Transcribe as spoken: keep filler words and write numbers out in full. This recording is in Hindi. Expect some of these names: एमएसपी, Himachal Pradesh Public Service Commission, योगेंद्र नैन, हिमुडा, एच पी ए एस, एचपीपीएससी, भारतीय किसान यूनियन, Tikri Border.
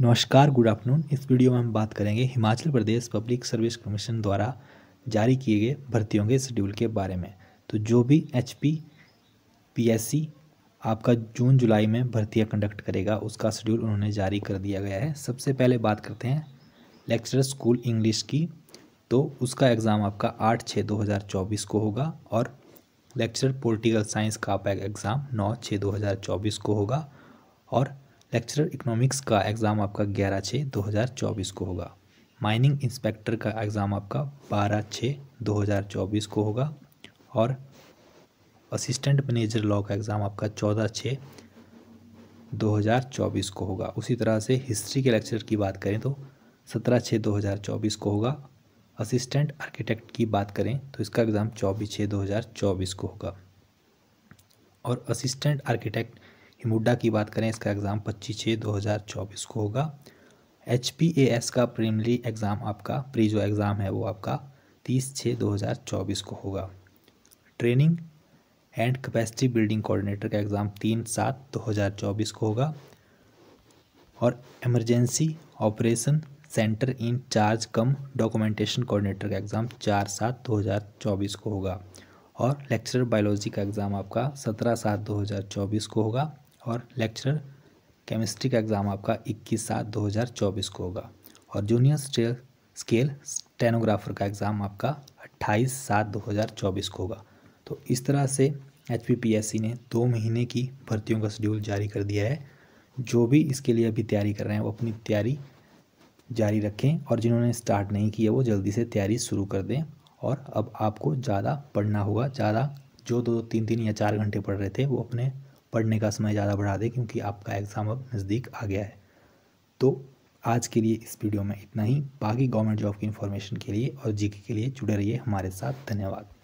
नमस्कार, गुड आफ्टरनून। इस वीडियो में हम बात करेंगे Himachal Pradesh public service commission द्वारा जारी किए गए भर्तियों के शेड्यूल के बारे में। तो जो भी H P P S C आपका जून जुलाई में भर्तियां कंडक्ट करेगा उसका शेड्यूल उन्होंने जारी कर दिया गया है। सबसे पहले बात करते हैं लेक्चरर स्कूल इंग्लिश की। तो उसका एग्ज़ाम आपका आठ छः दो हज़ार चौबीस को होगा और लेक्चरर पॉलिटिकल साइंस का आपका एग्ज़ाम नौ छः दो हज़ार चौबीस को होगा और लेक्चरर इकोनॉमिक्स का एग्ज़ाम आपका ग्यारह छः दो हज़ार चौबीस को होगा। माइनिंग इंस्पेक्टर का एग्ज़ाम आपका बारह छः दो हज़ार चौबीस को होगा और असिस्टेंट मैनेजर लॉ का एग्ज़ाम आपका चौदह छः दो हज़ार चौबीस को होगा। उसी तरह से हिस्ट्री के लेक्चरर की बात करें तो सत्रह छः दो हज़ार चौबीस को होगा। असिस्टेंट आर्किटेक्ट की बात करें तो इसका एग्ज़ाम चौबीस छः दो हज़ार चौबीस को होगा और असिस्टेंट आर्किटेक्ट हिमुडा की बात करें इसका एग्ज़ाम पच्चीस छः दो हज़ार चौबीस को होगा। एच पी ए एस का प्रीलिमिनरी एग्ज़ाम आपका प्री जो एग्ज़ाम है वो आपका तीस छः दो हज़ार चौबीस को होगा। Training and capacity building coordinator का एग्ज़ाम तीन सात दो हज़ार चौबीस को होगा और emergency operation centre in charge cum documentation coordinator का एग्ज़ाम चार सात दो हज़ार चौबीस को होगा और लेक्चरर बायोलॉजी का एग्ज़ाम आपका सत्रह सात दो हज़ार चौबीस को होगा और लेक्चरर केमिस्ट्री का एग्ज़ाम आपका इक्कीस सात दो हज़ार चौबीस को होगा और जूनियर स्टेल स्केल स्टेनोग्राफर का एग्ज़ाम आपका अट्ठाईस सात दो हज़ार चौबीस को होगा। तो इस तरह से एचपीपीएससी ने दो महीने की भर्तियों का शेड्यूल जारी कर दिया है। जो भी इसके लिए अभी तैयारी कर रहे हैं वो अपनी तैयारी जारी रखें और जिन्होंने स्टार्ट नहीं किया वो जल्दी से तैयारी शुरू कर दें। और अब आपको ज़्यादा पढ़ना होगा, ज़्यादा जो दो तीन तीन या चार घंटे पढ़ रहे थे वो अपने पढ़ने का समय ज़्यादा बढ़ा दें क्योंकि आपका एग्ज़ाम अब नज़दीक आ गया है। तो आज के लिए इस वीडियो में इतना ही। बाकी गवर्नमेंट जॉब की इन्फॉर्मेशन के लिए और जीके के लिए जुड़े रहिए हमारे साथ। धन्यवाद।